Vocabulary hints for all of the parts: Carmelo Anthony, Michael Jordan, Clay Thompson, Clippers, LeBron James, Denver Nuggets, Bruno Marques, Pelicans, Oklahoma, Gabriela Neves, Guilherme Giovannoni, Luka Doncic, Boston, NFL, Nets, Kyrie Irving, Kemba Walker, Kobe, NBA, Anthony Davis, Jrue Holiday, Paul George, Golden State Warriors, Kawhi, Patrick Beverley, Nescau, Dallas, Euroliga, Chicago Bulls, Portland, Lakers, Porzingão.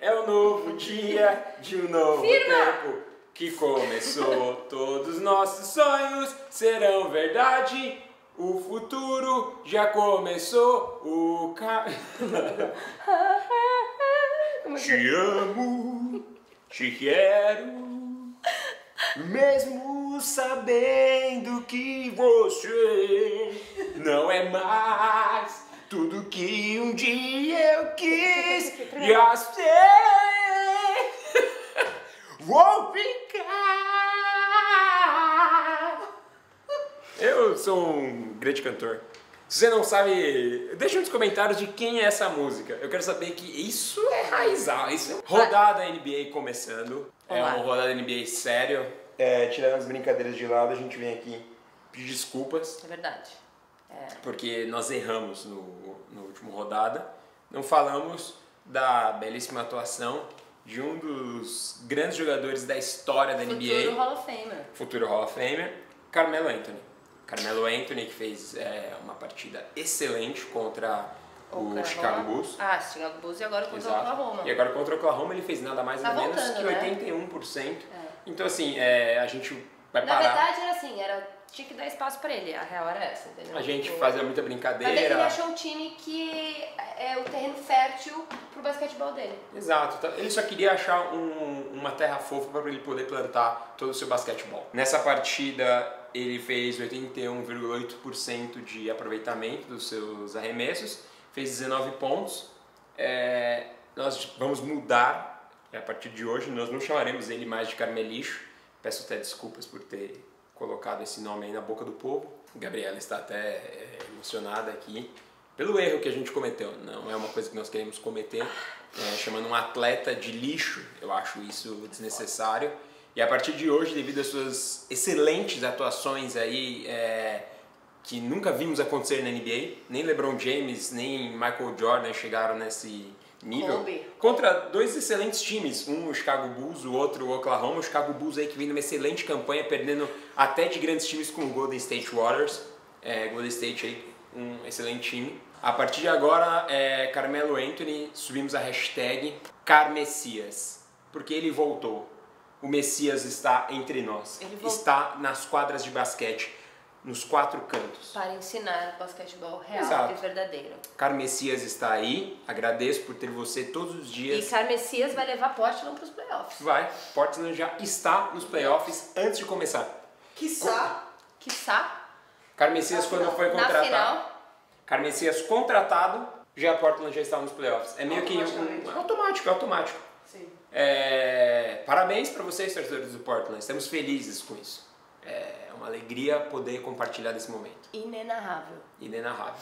É um novo dia de um novo tempo que começou. Todos nossos sonhos serão verdade. O futuro já começou. Te amo, te quero, mesmo sabendo que você não é mais tudo que um dia eu quis. Já sei, vou ficar. Eu sou um grande cantor. Se você não sabe, deixa nos comentários de quem é essa música. Eu quero saber que isso é raizal, isso é rodada NBA começando. É uma rodada NBA sério. É, tirando as brincadeiras de lado, a gente vem aqui pedir desculpas. É verdade. É. Porque nós erramos no último rodada. Não falamos da belíssima atuação de um dos grandes jogadores da história da NBA. Futuro Hall of Famer. Futuro Hall of Famer, Carmelo Anthony. Carmelo Anthony, que fez uma partida excelente contra o Chicago Bulls. Ah, Chicago Bulls e agora contra o Oklahoma. E agora contra o Oklahoma ele fez nada mais nada menos que 81%. Né? Então assim, a gente vai parar. Na verdade era assim, tinha que dar espaço pra ele, a real era essa, entendeu? A gente fazia muita brincadeira. Mas ele achou um time que é o terreno fértil pro basquetebol dele. Exato, ele só queria achar uma terra fofa pra ele poder plantar todo o seu basquetebol. Nessa partida ele fez 81,8% de aproveitamento dos seus arremessos, fez 19 pontos. Nós vamos mudar, a partir de hoje, nós não chamaremos ele mais de Carmelixo. Peço até desculpas por ter colocado esse nome aí na boca do povo. Gabriela está até emocionada aqui pelo erro que a gente cometeu. Não é uma coisa que nós queremos cometer, chamando um atleta de lixo, eu acho isso desnecessário. E a partir de hoje, devido às suas excelentes atuações aí, que nunca vimos acontecer na NBA, nem LeBron James, nem Michael Jordan chegaram nesse nível. Kobe. Contra dois excelentes times, um o Chicago Bulls, o outro o Oklahoma. O Chicago Bulls aí que vem numa excelente campanha, perdendo até de grandes times como o Golden State Warriors. Golden State aí, um excelente time. A partir de agora, Carmelo Anthony, subimos a hashtag Carmessias, porque ele voltou. O Messias está entre nós, está nas quadras de basquete, nos quatro cantos. Para ensinar basquetebol real e verdadeiro. Carmessias está aí, agradeço por ter você todos os dias. E Carmessias vai levar Portland para os playoffs. Vai, Portland já está nos playoffs antes de começar. Quiçá. Quiçá. Carmessias quando foi contratado. Na final. Carmessias contratado, já Portland já está nos playoffs. É meio que automático. Sim. Parabéns para vocês, torcedores do Portland. Estamos felizes com isso. É uma alegria poder compartilhar desse momento. Inenarrável. Inenarrável.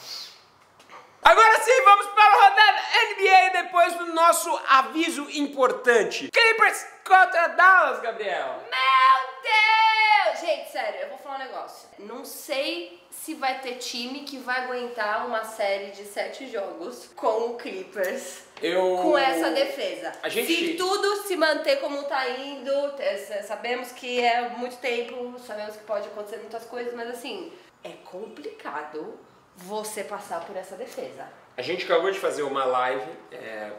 Agora sim, vamos para a rodada NBA depois do nosso aviso importante. Clippers contra Dallas, Gabriel. Meu Deus! Gente, sério, eu vou falar um negócio. Não sei se vai ter time que vai aguentar uma série de 7 jogos com o Clippers. Com essa defesa. Se tudo se manter como tá indo, sabemos que é muito tempo, sabemos que pode acontecer muitas coisas, mas assim, é complicado você passar por essa defesa. A gente acabou de fazer uma live,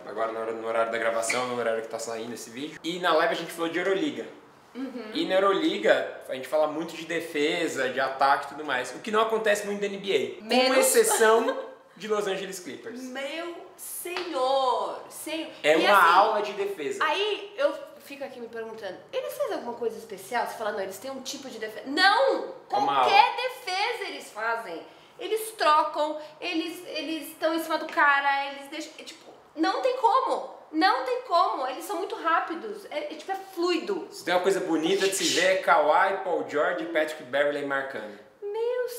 agora no horário da gravação, no horário que tá saindo esse vídeo, e na live a gente falou de Euroliga. Uhum. E na Euroliga, a gente fala muito de defesa, de ataque e tudo mais, o que não acontece muito na NBA, com exceção de Los Angeles Clippers. Meu Senhor! É e uma assim, aula de defesa. Aí eu fico aqui me perguntando, eles fazem alguma coisa especial? Você fala, não, eles têm um tipo de defesa. Não! Qualquer defesa eles fazem. Eles trocam, eles estão em cima do cara, eles deixam... Tipo, não tem como! Não tem como, eles são muito rápidos, tipo, é fluido. Se tem uma coisa bonita de se ver, é Kawhi, Paul George e Patrick Beverley marcando.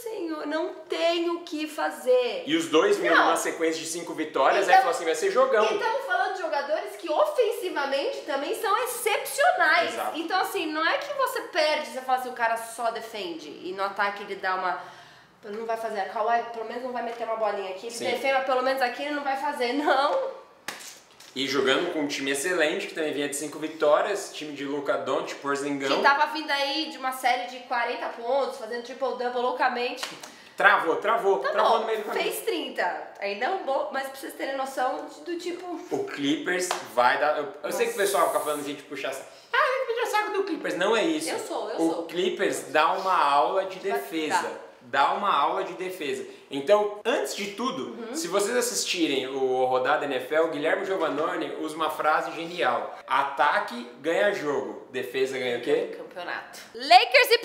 Senhor, não tenho o que fazer. E os dois viram uma sequência de 5 vitórias, então, aí falou assim, vai ser jogão. E estamos falando de jogadores que ofensivamente também são excepcionais. Exato. Então assim, não é que você perde, você fala assim, o cara só defende e no ataque ele dá uma... Não vai fazer, a Kawhi pelo menos não vai meter uma bolinha aqui, ele defende, mas pelo menos aqui ele não vai fazer, não. E jogando com um time excelente, que também vinha de 5 vitórias, time de Luka Doncic, Porzingão. Que tava vindo aí de uma série de 40 pontos, fazendo triple-double loucamente. Travou no meio do caminho. Fez 30, ainda é um bom, mas pra vocês terem noção do tipo... O Clippers vai dar... Eu sei que o pessoal fica falando assim, tipo, puxar saco. Ah, eu puxar saco do Clippers. Não é isso. Eu sou. O Clippers dá uma aula de defesa. Dá uma aula de defesa. Então, antes de tudo, se vocês assistirem o Rodada NFL, o Guilherme Giovannoni usa uma frase genial. Ataque ganha jogo, defesa ganha o quê? Campeonato. Lakers e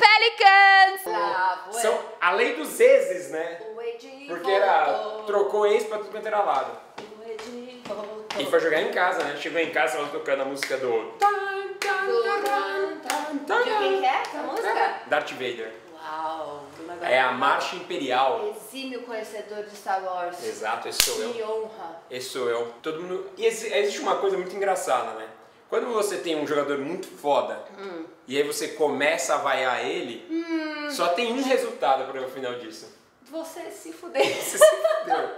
Pelicans! São a lei dos exes, né? O Edinho porque era, trocou ex pra tudo quanto era lado. O Edinho voltou. E foi jogar em casa, né? Chegou em casa, ela tocando a música do... De quem que é essa música? Darth Vader. Uau, é a Marcha Imperial. Exímio conhecedor de Star Wars. Exato, esse sou eu. Que honra. Esse sou eu. Todo mundo... E existe uma coisa muito engraçada, né? Quando você tem um jogador muito foda e aí você começa a vaiar ele, só tem um resultado para o final disso. Você se fudeu. Você se fudeu.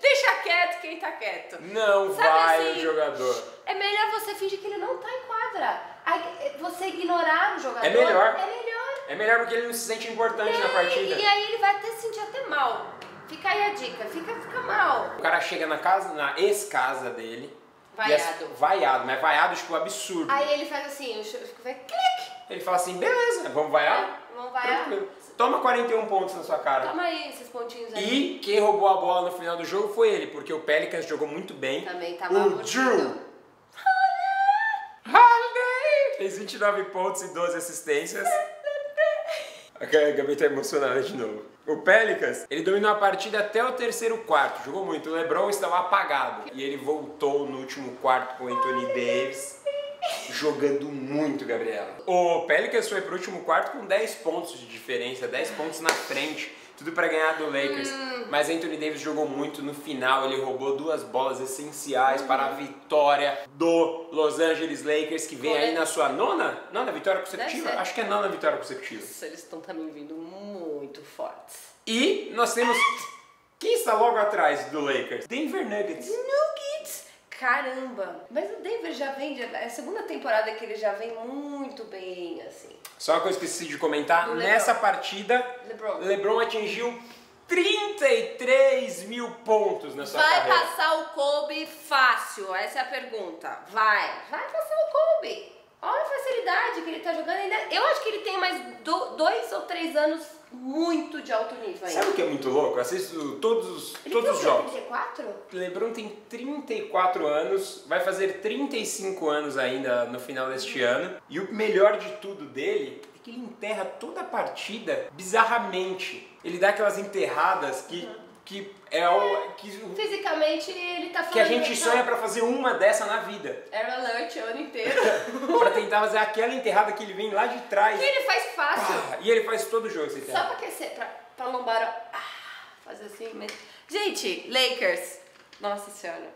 Deixa quieto quem tá quieto. Não vai assim, o jogador. É melhor você fingir que ele não tá em quadra. Você ignorar o jogador. É melhor. É melhor porque ele não se sente importante na partida. E aí ele vai até se sentir até mal. Fica aí a dica, fica mal. O cara chega na casa, na ex-casa dele. Vaiado. Vaiado, mas vaiado tipo absurdo. Aí ele faz assim, o chute vai clique. Ele fala assim, beleza, vamos vaiar? Vamos vaiar. Tranquilo. Toma 41 pontos na sua cara. Toma aí esses pontinhos aí. E quem roubou a bola no final do jogo foi ele, porque o Pelicans jogou muito bem. Também tava o Jrue Holiday fez 29 pontos e 12 assistências. A Gabi tá emocionada de novo. O Pelicans, ele dominou a partida até o terceiro quarto, jogou muito. O LeBron estava apagado. E ele voltou no último quarto com o Anthony Davis, jogando muito, Gabriela. O Pelicans foi pro último quarto com 10 pontos de diferença, 10 pontos na frente. Tudo pra ganhar do Lakers. Mas Anthony Davis jogou muito no final. Ele roubou 2 bolas essenciais para a vitória do Los Angeles Lakers, que vem aí na sua nona vitória consecutiva? Acho que é 9ª vitória consecutiva. Nossa, eles estão também vindo muito fortes. E nós temos... Quem está logo atrás do Lakers? Denver Nuggets. Caramba! Mas o Denver já vem... É a segunda temporada que ele já vem muito bem, assim. Só que eu esqueci de comentar, nessa partida, LeBron atingiu 33 mil pontos na sua carreira. Vai passar o Kobe fácil, essa é a pergunta. Vai passar o Kobe. Olha a facilidade que ele tá jogando. Eu acho que ele tem mais 2 ou 3 anos muito de alto nível ainda. Sabe o que é muito louco? Eu assisto todos os jogos. Ele tem 34? LeBron tem 34 anos, vai fazer 35 anos ainda no final deste ano. E o melhor de tudo dele é que ele enterra toda a partida bizarramente. Ele dá aquelas enterradas que é o... Fisicamente ele tá falando... Que a gente sonha pra fazer uma dessa na vida. Era lunch o ano inteiro. Pra tentar fazer aquela enterrada que ele vem lá de trás. Que ele faz fácil. Pá, e ele faz todo jogo esse enterrado. Só pra aquecer, pra lombar... fazer assim mesmo. Gente, Lakers. Nossa senhora.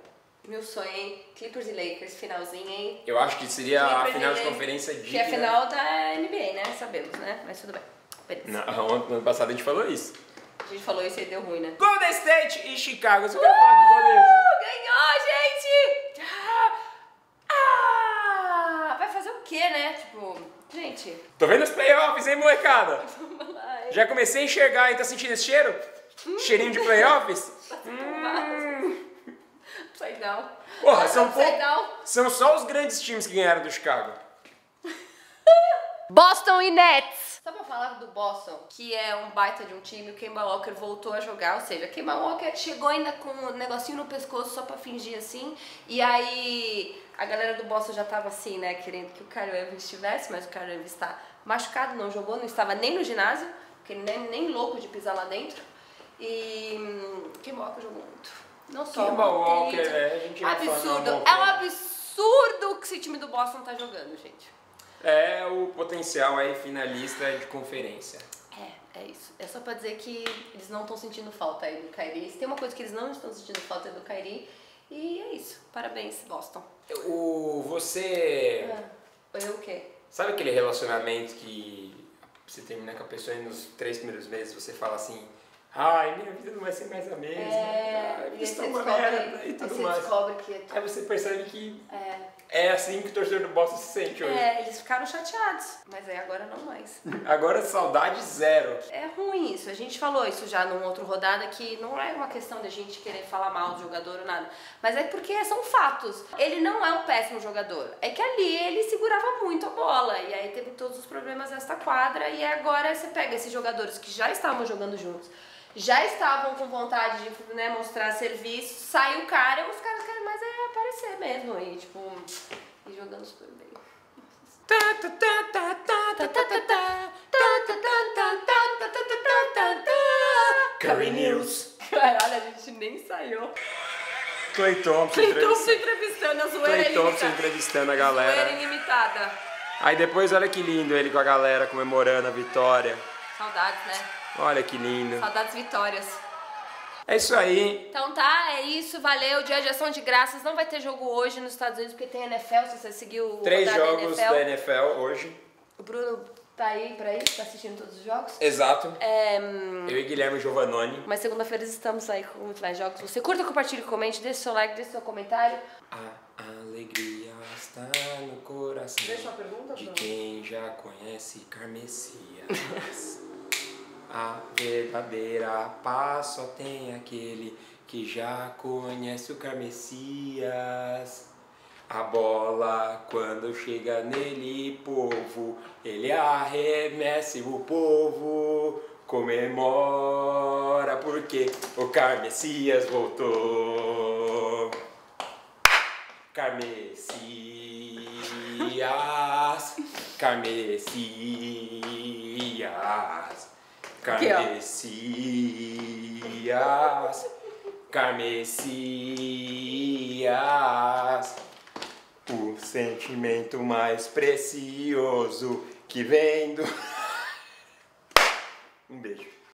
Meu sonho, hein? Clippers e Lakers, finalzinho, hein? Eu acho que seria Clippers a final de conferência de... Que é a final da NBA, né? Sabemos, né? Mas tudo bem. Beleza. No ano passado a gente falou isso. A gente falou isso e deu ruim, né? Golden State e Chicago. Você quer falar do Golden State? Ganhou, gente! Vai fazer o quê, né? Tipo, gente... Tô vendo os playoffs, hein, molecada? Vamos lá, hein? Já comecei a enxergar, hein? Tá sentindo esse cheiro? Cheirinho de playoffs? Upside down. Porra, são só os grandes times que ganharam do Chicago. Boston e Nets. Só pra falar do Boston, que é um baita de um time, o Kemba Walker voltou a jogar, ou seja, o Kemba Walker chegou ainda com um negocinho no pescoço só pra fingir assim, e aí a galera do Boston já tava assim, né, querendo que o Kyrie Irving estivesse, mas o Kyrie Irving está machucado, não jogou, não estava nem no ginásio, porque ele nem louco de pisar lá dentro, e o Kemba Walker jogou muito. Não só Kemba Walker, a gente vai falar é um absurdo que esse time do Boston tá jogando, gente. É o potencial aí finalista de conferência. É isso. É só pra dizer que eles não estão sentindo falta aí do Kyrie. Se tem uma coisa que eles não estão sentindo falta é do Kyrie. E é isso. Parabéns, Boston. Você... Eu o quê? Sabe aquele relacionamento que você termina com a pessoa e nos 3 primeiros meses você fala assim... ai, minha vida não vai ser mais a mesma, é, e você descobre, e tudo você mais. Descobre que é tudo. Aí você percebe que é assim que o torcedor do Boston se sente hoje. É, eles ficaram chateados, mas aí agora não mais. Agora saudade zero. É ruim isso, a gente falou isso já num outro rodada, que não é uma questão da gente querer falar mal do jogador ou nada, mas é porque são fatos. Ele não é um péssimo jogador, é que ali ele segurava muito a bola, e aí teve todos os problemas nesta quadra, e agora você pega esses jogadores que já estavam jogando juntos, já estavam com vontade de, né, mostrar serviço, sai o cara e os caras querem mais é aparecer mesmo, e tipo, e jogando super bem. Curry News. Caralho, a gente nem saiu. Clay Thompson entrevistando a zoeira Clay Thompson entrevistando a galera. Zoeira ilimitada. Aí depois olha que lindo ele com a galera comemorando a vitória. Saudades, né? Olha que lindo. Saudades vitórias. É isso aí. Então tá, é isso, valeu. Dia de Ação de Graças. Não vai ter jogo hoje nos Estados Unidos, porque tem NFL, se você seguiu o 3 jogos da NFL hoje. O Bruno tá aí pra ir, tá assistindo todos os jogos. Exato. Eu e Guilherme Giovannoni. Mas segunda-feira estamos aí com muito mais jogos. Você curta, compartilha, comente, deixa o seu like, deixa o seu comentário. A alegria está no coração. Deixa uma pergunta, Bruno. De quem já conhece Carmessias. A verdadeira paz só tem aquele que já conhece o Carmessias. A bola quando chega nele, povo, ele arremessa e o povo comemora porque o Carmessias voltou. Carmessias, Carmessias. Carmessias, Carmessias, o sentimento mais precioso que vem do...